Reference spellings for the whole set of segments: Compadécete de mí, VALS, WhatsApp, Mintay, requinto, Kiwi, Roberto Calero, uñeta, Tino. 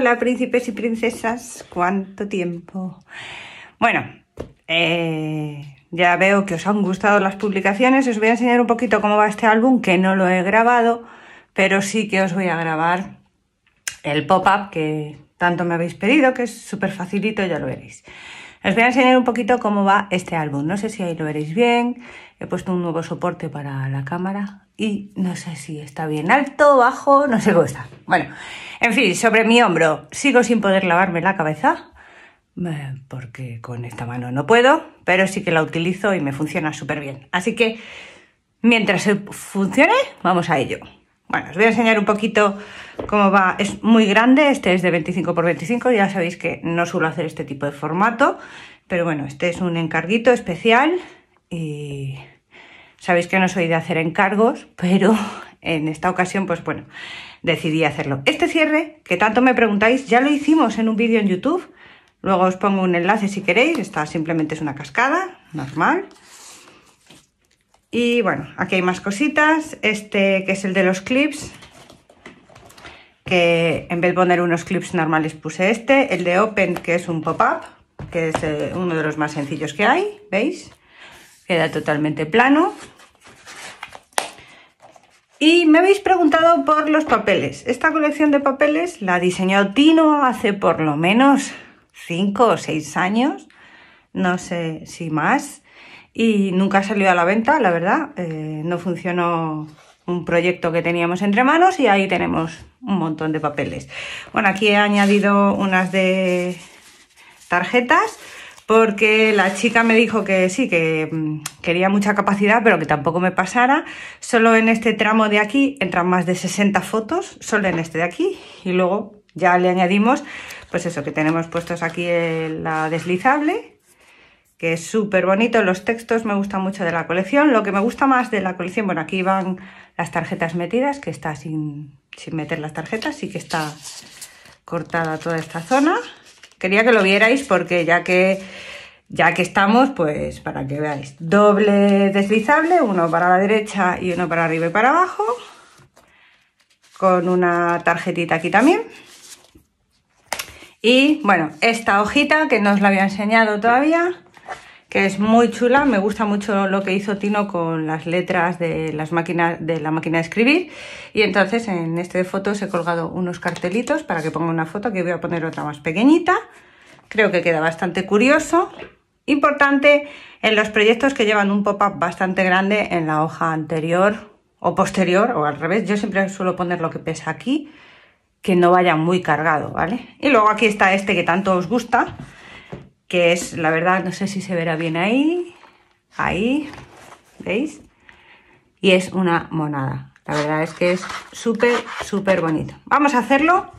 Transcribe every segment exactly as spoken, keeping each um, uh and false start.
Hola, príncipes y princesas. ¿Cuánto tiempo? Bueno, eh, ya veo que os han gustado las publicaciones. Os voy a enseñar un poquito cómo va este álbum, que no lo he grabado, pero sí que os voy a grabar el pop-up que tanto me habéis pedido, que es súper facilito, ya lo veréis. Os voy a enseñar un poquito cómo va este álbum. No sé si ahí lo veréis bien. He puesto un nuevo soporte para la cámara y no sé si está bien alto, bajo, no sé cómo está. Bueno, en fin, sobre mi hombro sigo sin poder lavarme la cabeza porque con esta mano no puedo, pero sí que la utilizo y me funciona súper bien. Así que mientras funcione, vamos a ello. Bueno, os voy a enseñar un poquito cómo va. Es muy grande, este es de veinticinco por veinticinco, ya sabéis que no suelo hacer este tipo de formato, pero bueno, este es un encarguito especial y sabéis que no soy de hacer encargos, pero en esta ocasión, pues bueno, decidí hacerlo. Este cierre, que tanto me preguntáis, ya lo hicimos en un vídeo en YouTube, luego os pongo un enlace si queréis. Esta simplemente es una cascada, normal. Y bueno, aquí hay más cositas. Este que es el de los clips, que en vez de poner unos clips normales puse este. El de Open, que es un pop-up, que es eh, uno de los más sencillos que hay, ¿veis? Queda totalmente plano. Y me habéis preguntado por los papeles. Esta colección de papeles la diseñó Tino hace por lo menos cinco o seis años, no sé si más. Y nunca salió a la venta, la verdad, eh, no funcionó un proyecto que teníamos entre manos y ahí tenemos un montón de papeles. Bueno, aquí he añadido unas de tarjetas porque la chica me dijo que sí, que quería mucha capacidad, pero que tampoco me pasara. Solo en este tramo de aquí entran más de sesenta fotos, solo en este de aquí, y luego ya le añadimos, pues eso, que tenemos puestos aquí la deslizable, que es súper bonito. Los textos me gustan mucho de la colección. Lo que me gusta más de la colección, bueno, aquí van las tarjetas metidas, que está sin, sin meter las tarjetas, sí que está cortada toda esta zona. Quería que lo vierais porque ya que, ya que estamos, pues para que veáis. Doble deslizable, uno para la derecha y uno para arriba y para abajo, con una tarjetita aquí también. Y bueno, esta hojita que no os la había enseñado todavía, que es muy chula. Me gusta mucho lo que hizo Tino con las letras de, las máquinas, de la máquina de escribir, y entonces en este de fotos he colgado unos cartelitos para que ponga una foto, que voy a poner otra más pequeñita. Creo que queda bastante curioso. Importante en los proyectos que llevan un pop-up bastante grande en la hoja anterior o posterior, o al revés. Yo siempre suelo poner lo que pesa aquí, que no vaya muy cargado, ¿vale? Y luego aquí está este que tanto os gusta, que es, la verdad, no sé si se verá bien ahí, ahí, ¿veis? Y es una monada. La verdad es que es súper, súper bonito. Vamos a hacerlo,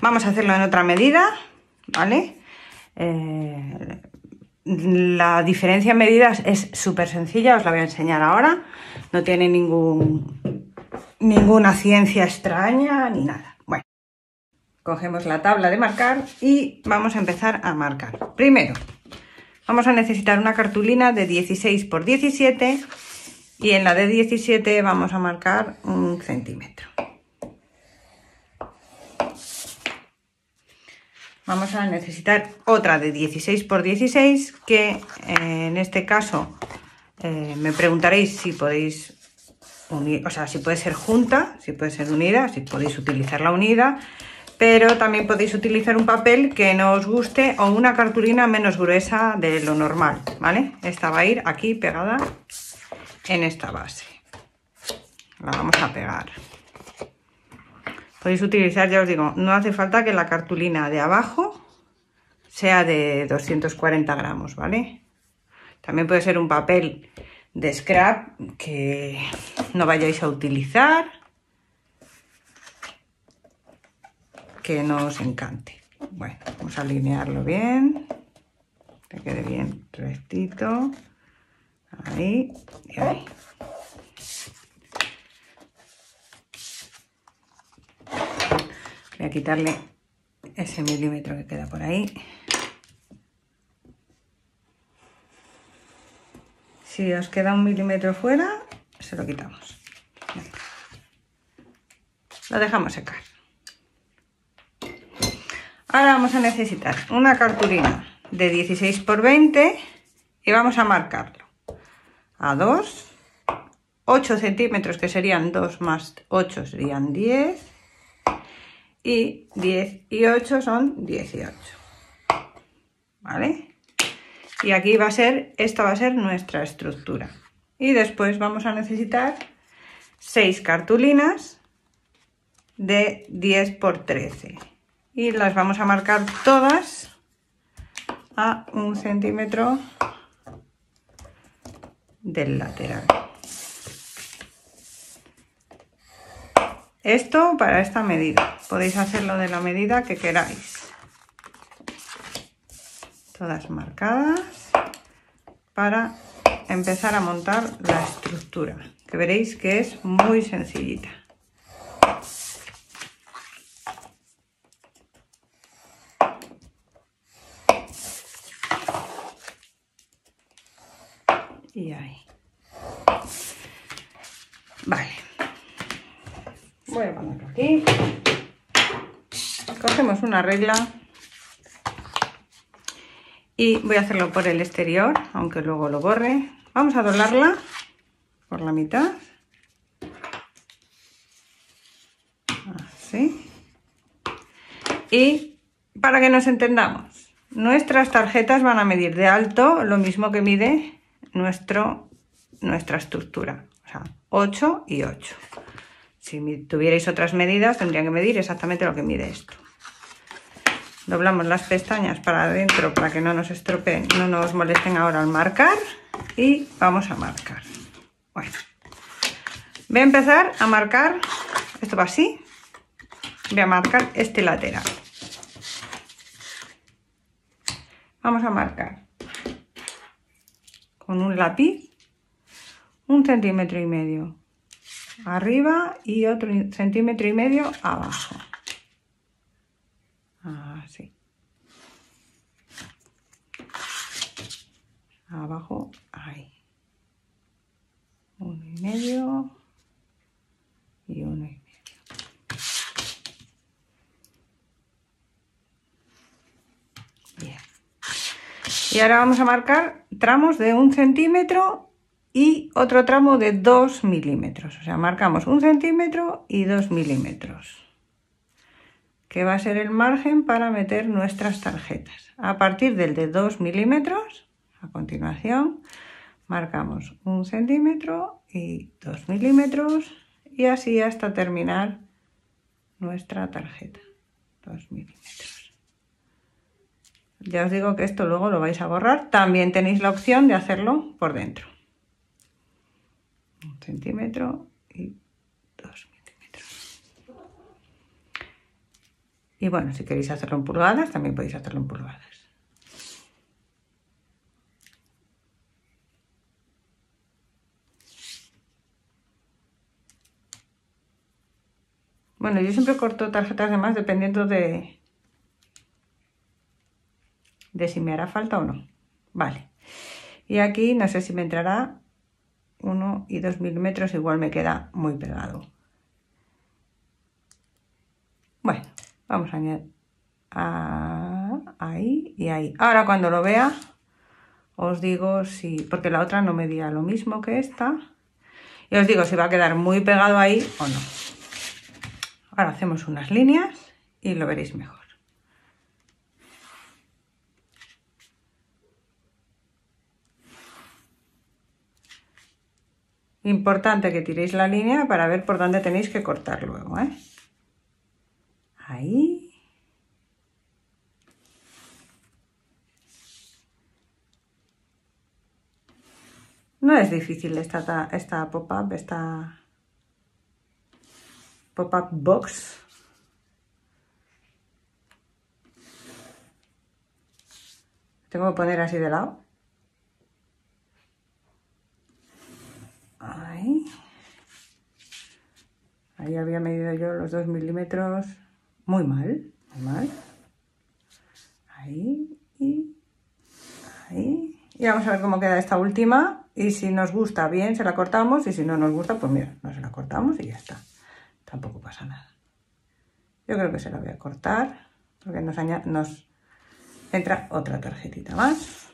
vamos a hacerlo en otra medida, ¿vale? Eh, la diferencia en medidas es súper sencilla, os la voy a enseñar ahora. No tiene ningún, ninguna ciencia extraña ni nada. Cogemos la tabla de marcar y vamos a empezar a marcar. Primero, vamos a necesitar una cartulina de dieciséis por diecisiete y en la de diecisiete vamos a marcar un centímetro. Vamos a necesitar otra de dieciséis por dieciséis, que en este caso eh, me preguntaréis si podéis unir, o sea, si puede ser junta, si puede ser unida, si podéis utilizar la unida. Pero también podéis utilizar un papel que no os guste o una cartulina menos gruesa de lo normal, ¿vale? Esta va a ir aquí pegada en esta base. La vamos a pegar. Podéis utilizar, ya os digo, no hace falta que la cartulina de abajo sea de doscientos cuarenta gramos, ¿vale? También puede ser un papel de scrap que no vayáis a utilizar, que no os encante. Bueno, vamos a alinearlo bien, que quede bien rectito, ahí y ahí. Voy a quitarle ese milímetro que queda por ahí. Si os queda un milímetro fuera, se lo quitamos. Lo dejamos secar. Ahora vamos a necesitar una cartulina de dieciséis por veinte y vamos a marcarlo a dos, ocho centímetros, que serían dos más ocho serían diez, y diez y ocho son dieciocho, ¿vale? Y aquí va a ser, esta va a ser nuestra estructura. Y después vamos a necesitar seis cartulinas de diez por trece y las vamos a marcar todas a un centímetro del lateral. Esto para esta medida, podéis hacerlo de la medida que queráis. Todas marcadas para empezar a montar la estructura, que veréis que es muy sencillita. Y ahí. Vale. Voy a ponerlo aquí. Cogemos una regla y voy a hacerlo por el exterior, aunque luego lo borre. Vamos a doblarla por la mitad. Así. Y para que nos entendamos, nuestras tarjetas van a medir de alto lo mismo que mide nuestro, nuestra estructura. O sea, ocho y ocho. Si tuvierais otras medidas, tendrían que medir exactamente lo que mide esto. Doblamos las pestañas para adentro para que no nos estropeen, no nos molesten ahora al marcar. Y vamos a marcar. Bueno, voy a empezar a marcar, esto va así, voy a marcar este lateral. Vamos a marcar con un lápiz un centímetro y medio arriba y otro centímetro y medio abajo, así, abajo, ahí, uno y medio y uno y medio. Bien. Y ahora vamos a marcar tramos de un centímetro y otro tramo de dos milímetros, o sea, marcamos un centímetro y dos milímetros, que va a ser el margen para meter nuestras tarjetas. A partir del de dos milímetros, a continuación, marcamos un centímetro y dos milímetros y así hasta terminar nuestra tarjeta, dos milímetros. Ya os digo que esto luego lo vais a borrar, también tenéis la opción de hacerlo por dentro. Un centímetro y dos milímetros. Y bueno, si queréis hacerlo en pulgadas, también podéis hacerlo en pulgadas. Bueno, yo siempre corto tarjetas de más dependiendo de, de si me hará falta o no. Vale. Y aquí no sé si me entrará uno y dos milímetros, igual me queda muy pegado. Bueno, vamos a añadir a, ahí y ahí. Ahora cuando lo vea os digo si, porque la otra no medía lo mismo que esta, y os digo si va a quedar muy pegado ahí o no. Ahora hacemos unas líneas y lo veréis mejor. Importante que tiréis la línea para ver por dónde tenéis que cortar luego, ¿eh? Ahí. No es difícil esta, esta pop-up, esta pop-up box. Tengo que poner así de lado. Ahí. Ahí había medido yo los dos milímetros muy mal, muy mal. Ahí y ahí. Y vamos a ver cómo queda esta última. Y si nos gusta bien, se la cortamos. Y si no nos gusta, pues mira, no se la cortamos y ya está. Tampoco pasa nada. Yo creo que se la voy a cortar porque nos, nos entra otra tarjetita más,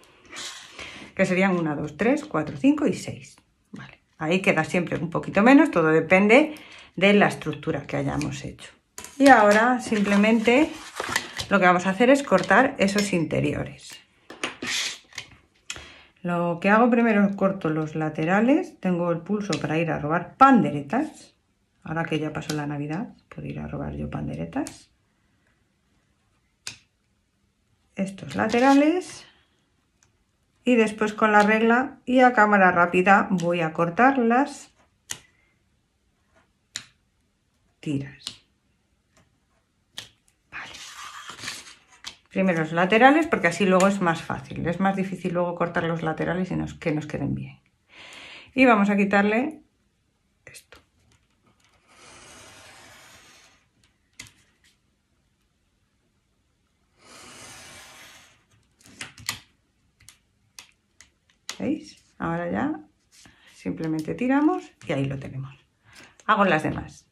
que serían uno, dos, tres, cuatro, cinco y seis. Vale. Ahí queda siempre un poquito menos, todo depende de la estructura que hayamos hecho. Y ahora simplemente lo que vamos a hacer es cortar esos interiores. Lo que hago primero es corto los laterales, tengo el pulso para ir a robar panderetas. Ahora que ya pasó la Navidad, puedo ir a robar yo panderetas. Estos laterales. Y después con la regla y a cámara rápida voy a cortar las tiras. Vale. Primero los laterales porque así luego es más fácil. Es más difícil luego cortar los laterales y nos, que nos queden bien. Y vamos a quitarle esto. ¿Veis? Ahora ya simplemente tiramos y ahí lo tenemos. Hago las demás.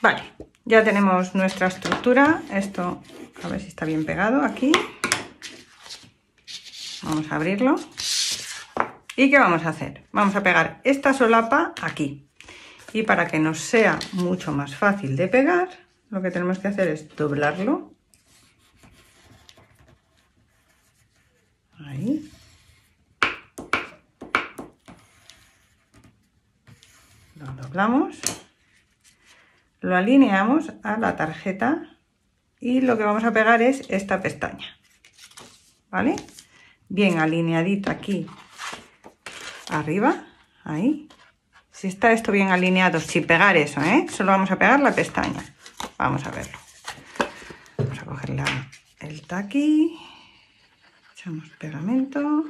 Vale, ya tenemos nuestra estructura. Esto, a ver si está bien pegado aquí. Vamos a abrirlo. ¿Y qué vamos a hacer? Vamos a pegar esta solapa aquí. Y para que nos sea mucho más fácil de pegar, lo que tenemos que hacer es doblarlo. Ahí. Lo doblamos. Lo alineamos a la tarjeta y lo que vamos a pegar es esta pestaña, ¿vale? Bien alineadita aquí arriba, ahí. Si está esto bien alineado, sin pegar eso, ¿eh? Solo vamos a pegar la pestaña. Vamos a verlo. Vamos a coger la, el taqui, echamos pegamento.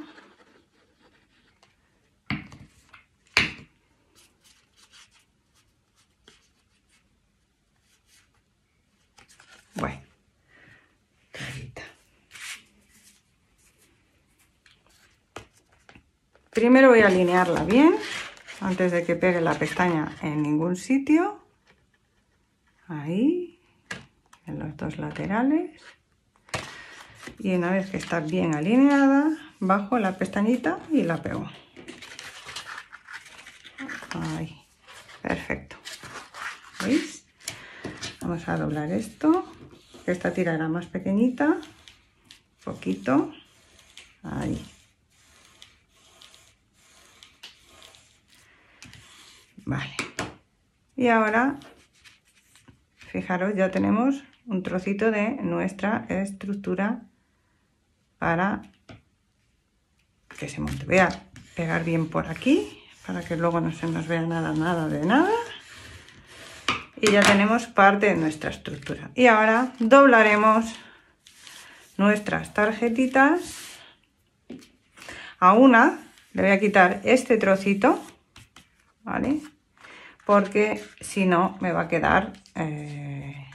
Bueno, carita. Primero voy a alinearla bien, antes de que pegue la pestaña en ningún sitio. Ahí, en los dos laterales. Y una vez que está bien alineada, bajo la pestañita y la pego. Ahí, perfecto. ¿Veis? Vamos a doblar esto. Esta tira era más pequeñita, poquito, ahí. Vale. Y ahora, fijaros, ya tenemos un trocito de nuestra estructura para que se monte. Voy a pegar bien por aquí, para que luego no se nos vea nada, nada de nada. Y ya tenemos parte de nuestra estructura. Y ahora doblaremos nuestras tarjetitas. A una le voy a quitar este trocito, ¿vale? Porque si no me va a quedar, eh,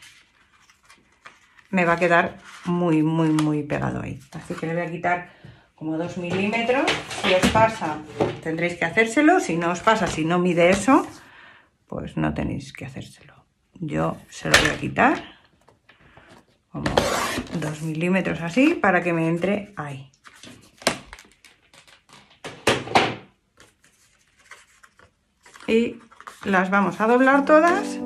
me va a quedar muy, muy, muy pegado ahí. Así que le voy a quitar como dos milímetros. Si os pasa, tendréis que hacérselo. Si no os pasa, si no mide eso, pues no tenéis que hacérselo. Yo se lo voy a quitar como dos milímetros así para que me entre ahí. Y las vamos a doblar todas.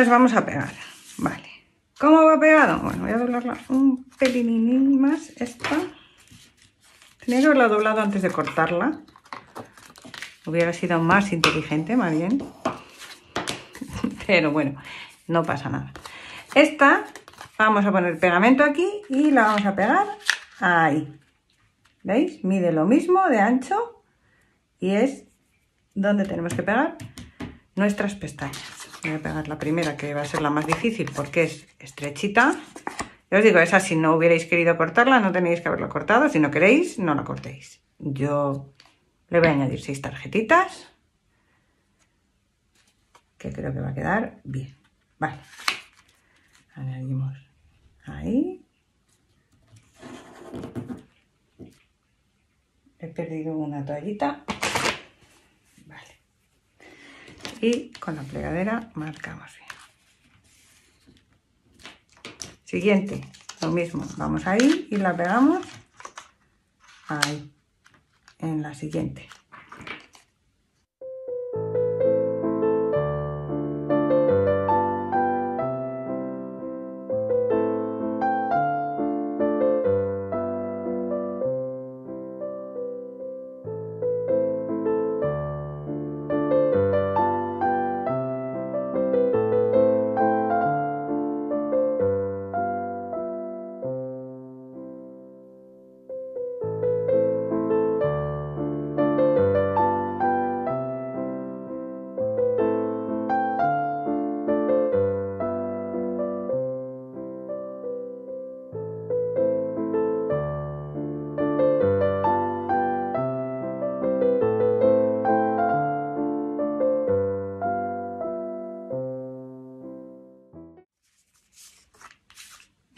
las vamos a pegar. Vale. ¿Cómo va pegado? Bueno, voy a doblarla un pelín más esta. Tenía que haberla doblado antes de cortarla. Hubiera sido más inteligente, más bien. Pero bueno, no pasa nada. Esta, vamos a poner pegamento aquí y la vamos a pegar ahí. ¿Veis? Mide lo mismo de ancho y es donde tenemos que pegar nuestras pestañas. Voy a pegar la primera, que va a ser la más difícil porque es estrechita. Yo os digo, esa si no hubierais querido cortarla, no tenéis que haberla cortado. Si no queréis, no la cortéis. Yo le voy a añadir seis tarjetitas, que creo que va a quedar bien. Vale. Añadimos ahí. He perdido una toallita. Vale. Y con la plegadera marcamos bien. Siguiente, lo mismo, vamos ahí y la pegamos ahí, en la siguiente.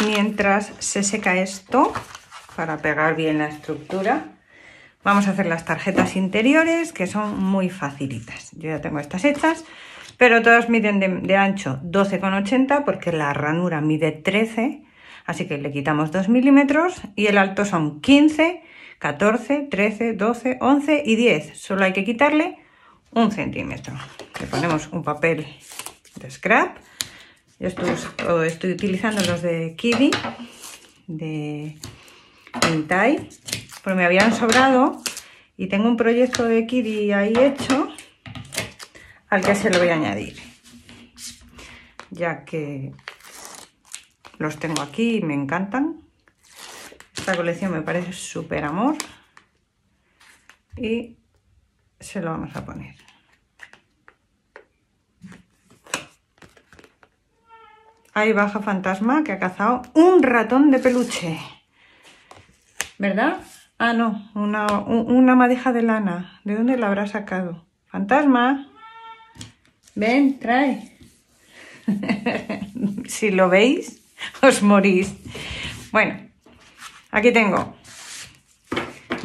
Mientras se seca esto, para pegar bien la estructura, vamos a hacer las tarjetas interiores, que son muy facilitas. Yo ya tengo estas hechas, pero todas miden de, de ancho doce con ochenta, porque la ranura mide trece, así que le quitamos dos milímetros, y el alto son quince, catorce, trece, doce, once y diez. Solo hay que quitarle un centímetro. Le ponemos un papel de scrap. Yo estoy, estoy utilizando los de Kiwi, de Mintay, porque me habían sobrado y tengo un proyecto de Kiwi ahí hecho al que se lo voy a añadir, ya que los tengo aquí y me encantan. Esta colección me parece súper amor y se lo vamos a poner. Ahí baja Fantasma, que ha cazado un ratón de peluche. ¿Verdad? Ah, no, una, una madeja de lana. ¿De dónde la habrá sacado? Fantasma, ven, trae. Si lo veis, os morís. Bueno, aquí tengo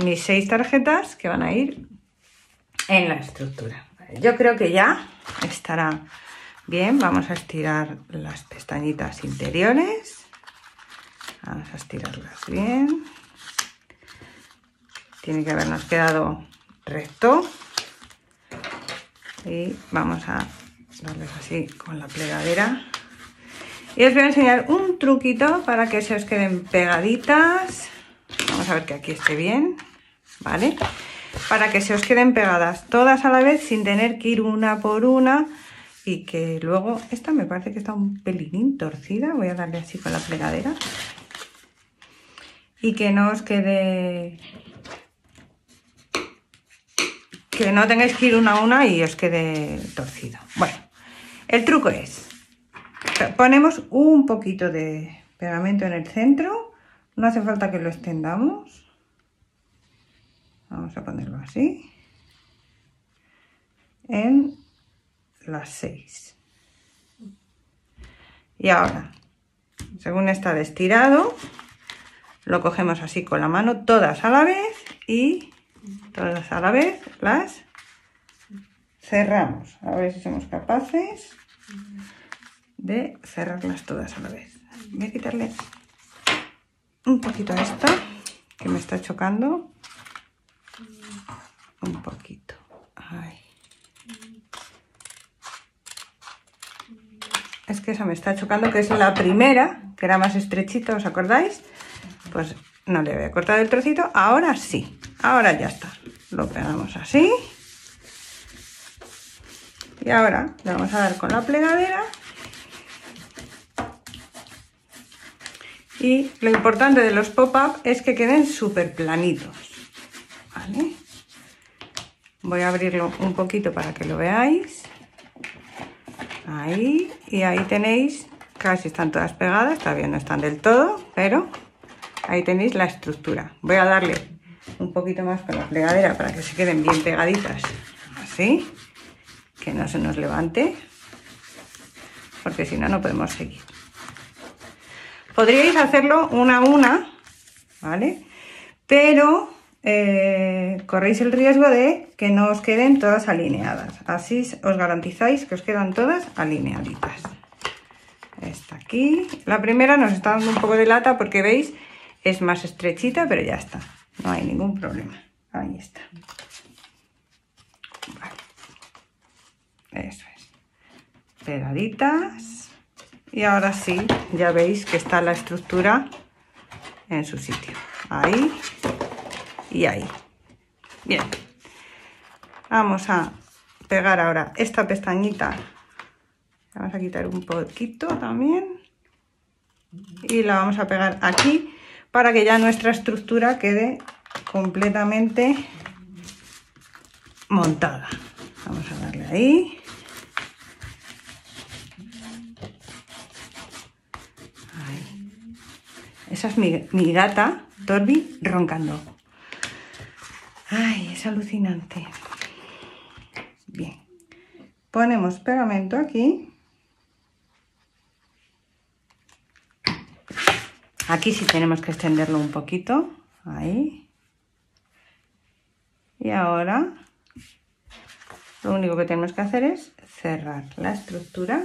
mis seis tarjetas que van a ir en la estructura. Yo creo que ya estará... Bien, vamos a estirar las pestañitas interiores. Vamos a estirarlas bien. Tiene que habernos quedado recto. Y vamos a darles así con la plegadera. Y os voy a enseñar un truquito para que se os queden pegaditas. Vamos a ver que aquí esté bien. ¿Vale? Para que se os queden pegadas todas a la vez sin tener que ir una por una. Y que luego, esta me parece que está un pelín torcida, voy a darle así con la plegadera. Y que no os quede... Que no tengáis que ir una a una y os quede torcido. Bueno, el truco es... Ponemos un poquito de pegamento en el centro. No hace falta que lo extendamos. Vamos a ponerlo así. En... las seis. Y ahora, según está de estirado, lo cogemos así con la mano todas a la vez y todas a la vez las cerramos. A ver si somos capaces de cerrarlas todas a la vez. Voy a quitarle un poquito a esta que me está chocando. Un poquito. Ahí. que esa me está chocando, que es la primera, que era más estrechita, ¿os acordáis? Pues no le había cortado el trocito, ahora sí, ahora ya está. Lo pegamos así. Y ahora le vamos a dar con la plegadera. Y lo importante de los pop-up es que queden súper planitos, ¿vale? Voy a abrirlo un poquito para que lo veáis. Ahí, y ahí tenéis, casi están todas pegadas, todavía no están del todo, pero ahí tenéis la estructura. Voy a darle un poquito más con la plegadera para que se queden bien pegaditas, así, que no se nos levante, porque si no, no podemos seguir. Podríais hacerlo una a una, ¿vale? Pero eh, corréis el riesgo de que no os queden todas alineadas. Así os garantizáis que os quedan todas alineaditas. Esta aquí. La primera nos está dando un poco de lata porque veis, es más estrechita, pero ya está. No hay ningún problema. Ahí está. Vale. Eso es. Pegaditas. Y ahora sí, ya veis que está la estructura en su sitio. Ahí y ahí. Bien. Vamos a pegar ahora esta pestañita. Vamos a quitar un poquito también. Y la vamos a pegar aquí para que ya nuestra estructura quede completamente montada. Vamos a darle ahí. Esa es mi, mi gata, Torbi, roncando. Ay, es alucinante. Bien. Ponemos pegamento aquí. Aquí sí tenemos que extenderlo un poquito. Ahí. Y ahora lo único que tenemos que hacer es cerrar la estructura.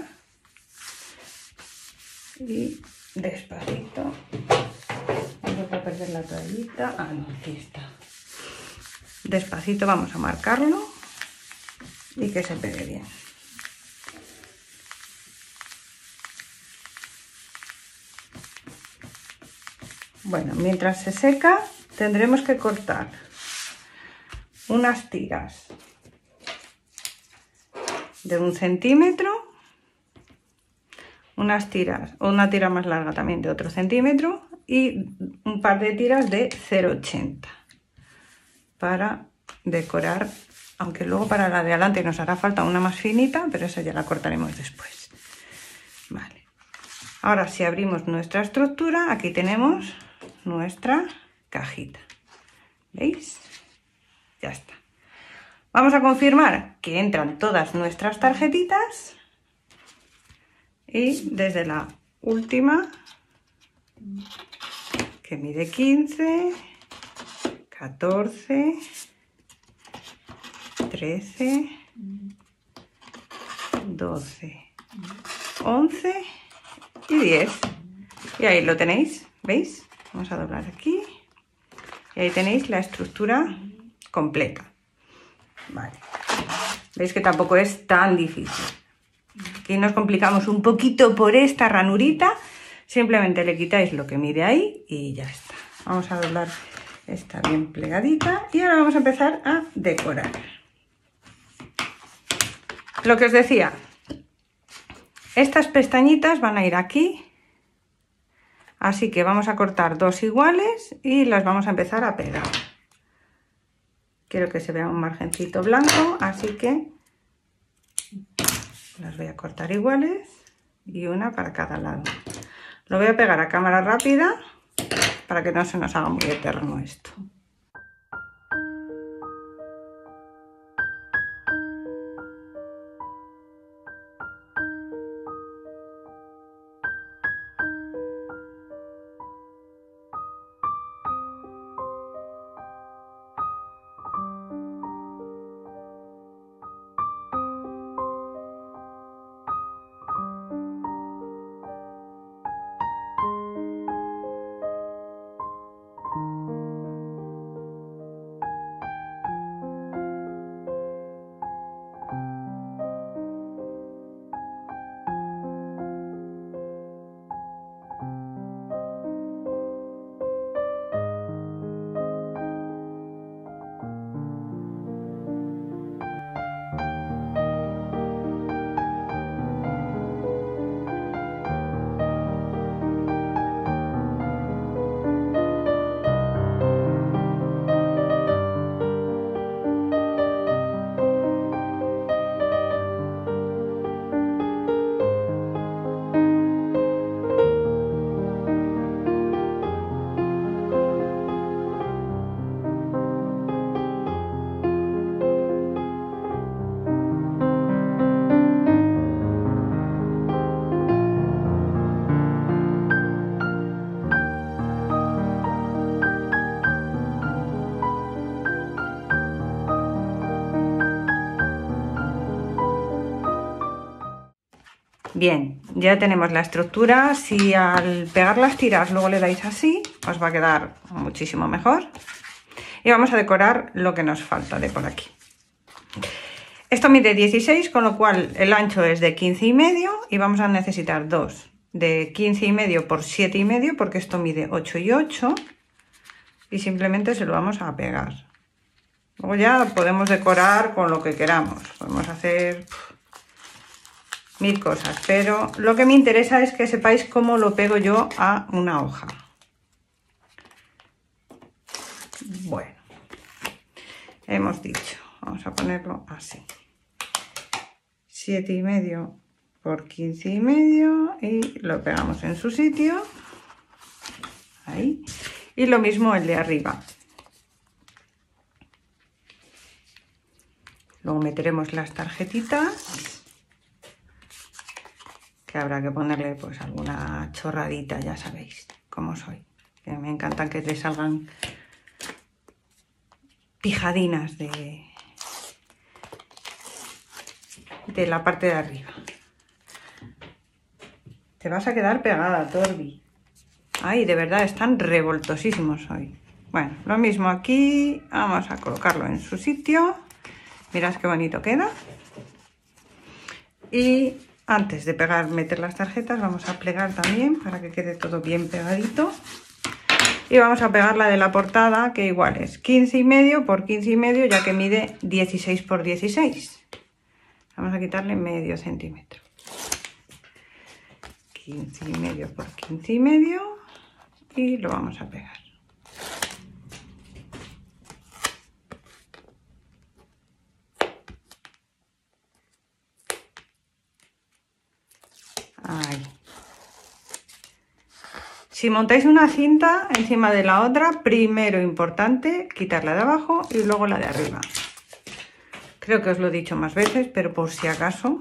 Y despacito. Vamos a perder la toallita. Ah, no, aquí está. Despacito vamos a marcarlo y que se pegue bien. Bueno, mientras se seca tendremos que cortar unas tiras de un centímetro. Unas tiras, o una tira más larga también de otro centímetro y un par de tiras de cero coma ochenta para decorar, aunque luego para la de adelante nos hará falta una más finita, pero esa ya la cortaremos después. Vale. Ahora si abrimos nuestra estructura, aquí tenemos nuestra cajita. ¿Veis? Ya está. Vamos a confirmar que entran todas nuestras tarjetitas. Y desde la última, que mide quince, catorce, trece, doce, once y diez. Y ahí lo tenéis, ¿veis? Vamos a doblar aquí. Y ahí tenéis la estructura completa. Vale. Veis que tampoco es tan difícil. Aquí nos complicamos un poquito por esta ranurita, simplemente le quitáis lo que mide ahí y ya está. Vamos a doblar esta bien plegadita y ahora vamos a empezar a decorar. Lo que os decía, estas pestañitas van a ir aquí, así que vamos a cortar dos iguales y las vamos a empezar a pegar. Quiero que se vea un margencito blanco, así que las voy a cortar iguales y una para cada lado. Lo voy a pegar a cámara rápida para que no se nos haga muy eterno esto. Bien, ya tenemos la estructura. Si al pegar las tiras luego le dais así, os va a quedar muchísimo mejor. Y vamos a decorar lo que nos falta de por aquí. Esto mide dieciséis, con lo cual el ancho es de quince y medio y vamos a necesitar dos de quince y medio por siete y medio, porque esto mide ocho y ocho, y simplemente se lo vamos a pegar. Luego ya podemos decorar con lo que queramos, podemos hacer mil cosas, pero lo que me interesa es que sepáis cómo lo pego yo a una hoja. Bueno, hemos dicho, vamos a ponerlo así, siete y medio por quince y medio, y lo pegamos en su sitio, ahí, y lo mismo el de arriba. Luego meteremos las tarjetitas, que habrá que ponerle pues alguna chorradita, ya sabéis cómo soy, que me encantan que te salgan pijadinas de, de la parte de arriba. Te vas a quedar pegada, Torbi. Ay, de verdad, están revoltosísimos hoy. Bueno, lo mismo aquí, vamos a colocarlo en su sitio. Mirad qué bonito queda. Y antes de pegar, meter las tarjetas, vamos a plegar también para que quede todo bien pegadito. Y vamos a pegar la de la portada, que igual es quince y medio por quince y medio, ya que mide dieciséis por dieciséis. Vamos a quitarle medio centímetro. quince y medio por quince y medio, y lo vamos a pegar. Ahí. Si montáis una cinta encima de la otra, primero importante quitar la de abajo y luego la de arriba. Creo que os lo he dicho más veces, pero por si acaso,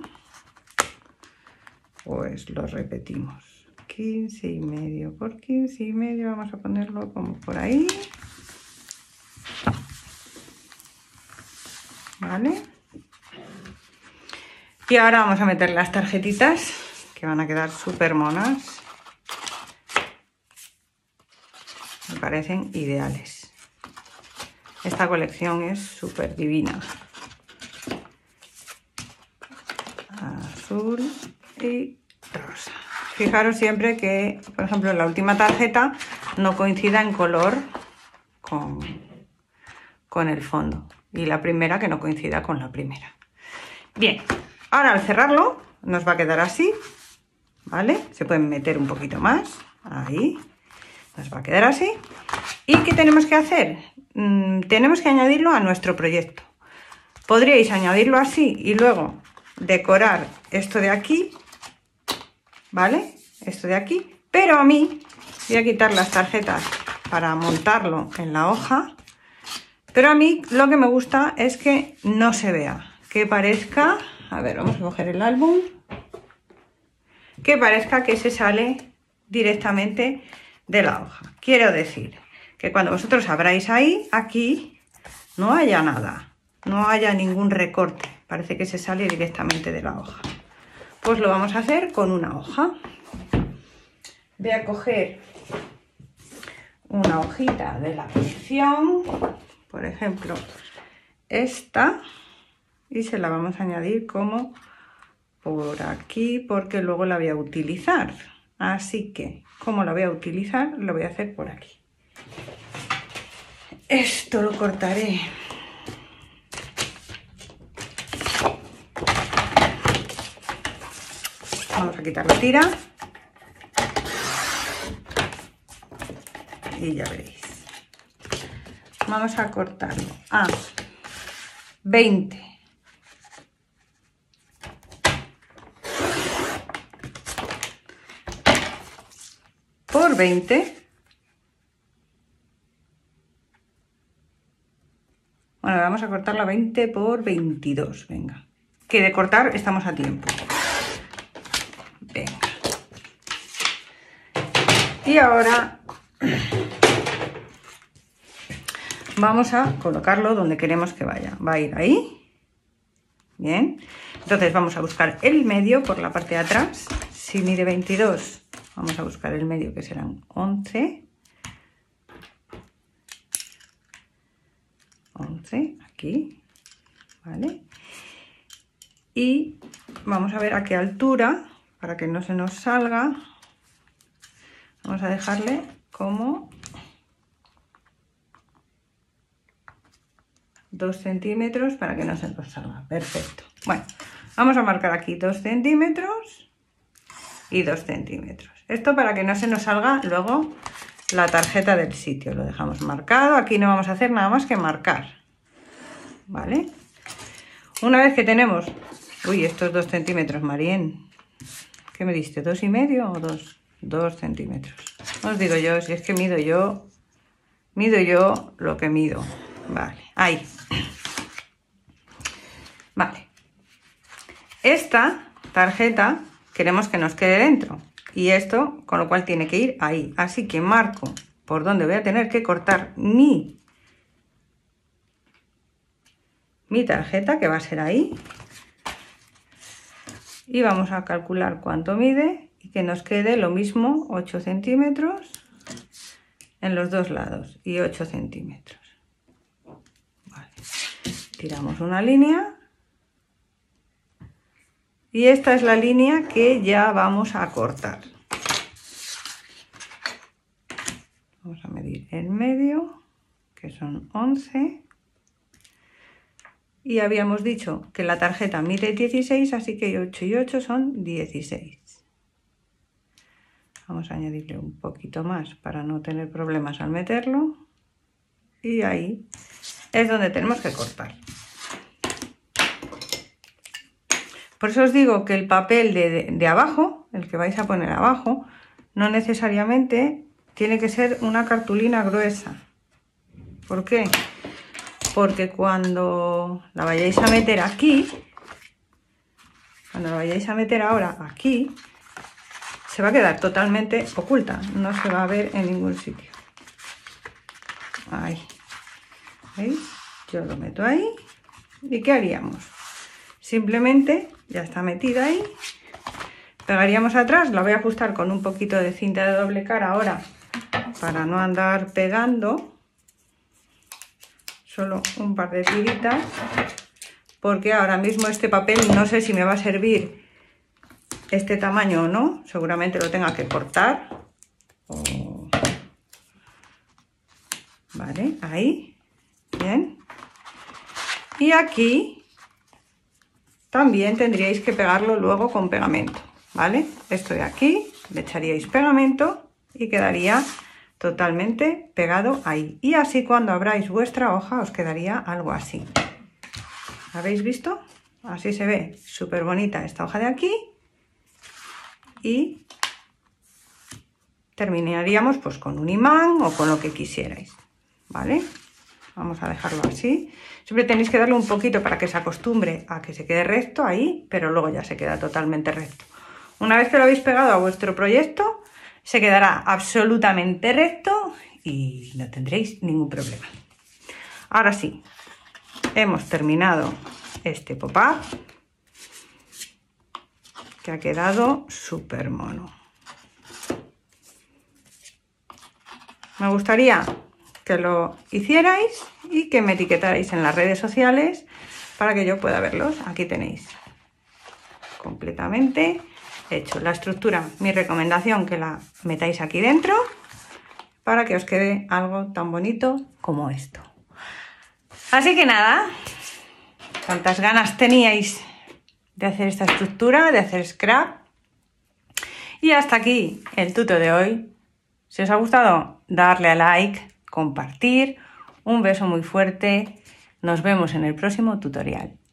pues lo repetimos. quince y medio por quince y medio, vamos a ponerlo como por ahí, vale. Y ahora vamos a meter las tarjetitas, que van a quedar súper monas, me parecen ideales. Esta colección es súper divina. Azul y rosa. Fijaros siempre que, por ejemplo, la última tarjeta no coincida en color con, con el fondo, y la primera que no coincida con la primera. Bien, ahora al cerrarlo nos va a quedar así, ¿vale? Se pueden meter un poquito más, ahí nos va a quedar así. ¿Y qué tenemos que hacer? Mm, tenemos que añadirlo a nuestro proyecto. Podríais añadirlo así y luego decorar esto de aquí, ¿vale? Esto de aquí, pero a mí voy a quitar las tarjetas para montarlo en la hoja, pero a mí lo que me gusta es que no se vea, que parezca, a ver, vamos a coger el álbum, que parezca que se sale directamente de la hoja. Quiero decir que cuando vosotros abráis ahí, aquí no haya nada, no haya ningún recorte, parece que se sale directamente de la hoja. Pues lo vamos a hacer con una hoja. Voy a coger una hojita de la colección, por ejemplo esta, y se la vamos a añadir como por aquí, porque luego la voy a utilizar. Así que, como la voy a utilizar, lo voy a hacer por aquí. Esto lo cortaré . Vamos a quitar la tira y ya veréis. Vamos a cortarlo a veinte por veinte. Bueno, vamos a cortarlo a veinte por veintidós, venga, que de cortar estamos a tiempo. Y ahora vamos a colocarlo donde queremos que vaya. Va a ir ahí, Bien, entonces vamos a buscar el medio por la parte de atrás. Si mide veintidós, vamos a buscar el medio, que serán once, once, aquí, ¿vale? Y vamos a ver a qué altura, para que no se nos salga, vamos a dejarle como dos centímetros para que no se nos salga. Perfecto. Bueno, vamos a marcar aquí dos centímetros y dos centímetros. Esto para que no se nos salga luego la tarjeta del sitio. Lo dejamos marcado. Aquí no vamos a hacer nada más que marcar. ¿Vale? Una vez que tenemos... Uy, estos dos centímetros, Marién. ¿Qué me diste? ¿Dos y medio o dos? Dos centímetros. Os digo yo, si es que mido yo... Mido yo lo que mido. Vale, ahí. Vale. Esta tarjeta queremos que nos quede dentro. Y esto, con lo cual tiene que ir ahí. Así que marco por donde voy a tener que cortar mi, mi tarjeta, que va a ser ahí. Y vamos a calcular cuánto mide y que nos quede lo mismo, ocho centímetros en los dos lados y ocho centímetros. Tiramos una línea y esta es la línea que ya vamos a cortar. Vamos a medir el medio, que son once, y habíamos dicho que la tarjeta mide dieciséis, así que ocho y ocho son dieciséis. Vamos a añadirle un poquito más para no tener problemas al meterlo, y ahí es donde tenemos que cortar. Por eso os digo que el papel de, de, de abajo, el que vais a poner abajo, no necesariamente tiene que ser una cartulina gruesa. ¿Por qué? Porque cuando la vayáis a meter aquí, cuando la vayáis a meter ahora aquí, se va a quedar totalmente oculta, no se va a ver en ningún sitio. Ahí. ¿Veis? Yo lo meto ahí. ¿Y qué haríamos? Simplemente, ya está metida ahí, pegaríamos atrás. La voy a ajustar con un poquito de cinta de doble cara ahora, para no andar pegando, solo un par de tiritas, porque ahora mismo este papel no sé si me va a servir este tamaño o no. Seguramente lo tenga que cortar. Vale, ahí. Bien, y aquí también tendríais que pegarlo luego con pegamento, ¿vale? Esto de aquí le echaríais pegamento y quedaría totalmente pegado ahí. Y así, cuando abráis vuestra hoja, os quedaría algo así. ¿Habéis visto? Así se ve súper bonita esta hoja de aquí. Y terminaríamos pues con un imán o con lo que quisierais, ¿vale? Vamos a dejarlo así. Siempre tenéis que darle un poquito para que se acostumbre a que se quede recto ahí, pero luego ya se queda totalmente recto. Una vez que lo habéis pegado a vuestro proyecto, se quedará absolutamente recto y no tendréis ningún problema. Ahora sí, hemos terminado este pop-up, que ha quedado súper mono. Me gustaría que lo hicierais y que me etiquetarais en las redes sociales para que yo pueda verlos. Aquí tenéis completamente hecho la estructura. Mi recomendación, que la metáis aquí dentro para que os quede algo tan bonito como esto. Así que nada, cuántas ganas teníais de hacer esta estructura, de hacer scrap. Y hasta aquí el tuto de hoy. Si os ha gustado, darle a like, compartir, un beso muy fuerte, nos vemos en el próximo tutorial.